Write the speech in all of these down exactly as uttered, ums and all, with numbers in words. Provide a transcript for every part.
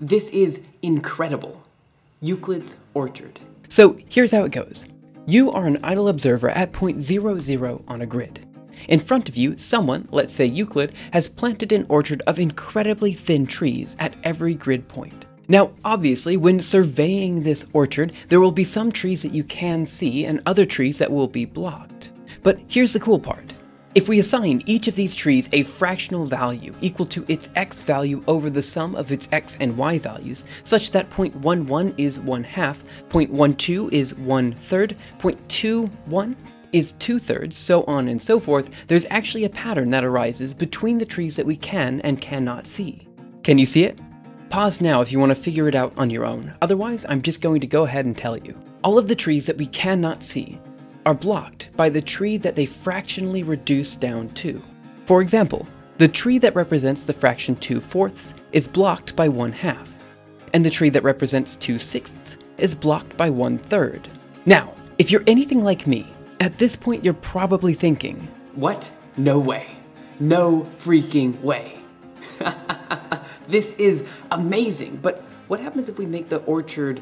This is incredible. Euclid's orchard. So here's how it goes. You are an idle observer at point zero zero on a grid. In front of you, someone, let's say Euclid, has planted an orchard of incredibly thin trees at every grid point. Now, obviously, when surveying this orchard, there will be some trees that you can see and other trees that will be blocked. But here's the cool part. If we assign each of these trees a fractional value equal to its x value over the sum of its x and y values, such that zero point one one is one half, zero point one two is one third, zero point two one is two thirds, so on and so forth, there's actually a pattern that arises between the trees that we can and cannot see. Can you see it? Pause now if you want to figure it out on your own. Otherwise, I'm just going to go ahead and tell you. All of the trees that we cannot see are blocked by the tree that they fractionally reduce down to. For example, the tree that represents the fraction two fourths is blocked by one half, and the tree that represents two sixths is blocked by one third. Now, if you're anything like me, at this point you're probably thinking, what? No way. No freaking way. This is amazing, but what happens if we make the orchard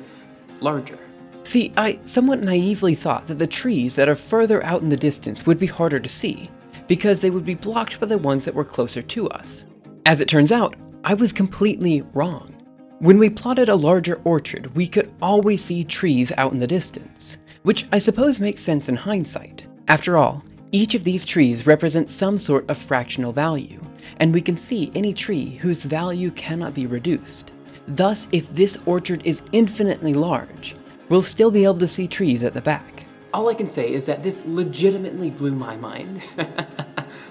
larger? See, I somewhat naively thought that the trees that are further out in the distance would be harder to see, because they would be blocked by the ones that were closer to us. As it turns out, I was completely wrong. When we plotted a larger orchard, we could always see trees out in the distance, which I suppose makes sense in hindsight. After all, each of these trees represents some sort of fractional value, and we can see any tree whose value cannot be reduced. Thus, if this orchard is infinitely large, we'll still be able to see trees at the back. All I can say is that this legitimately blew my mind.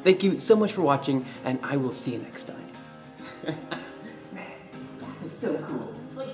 Thank you so much for watching, and I will see you next time. Man, that is so cool.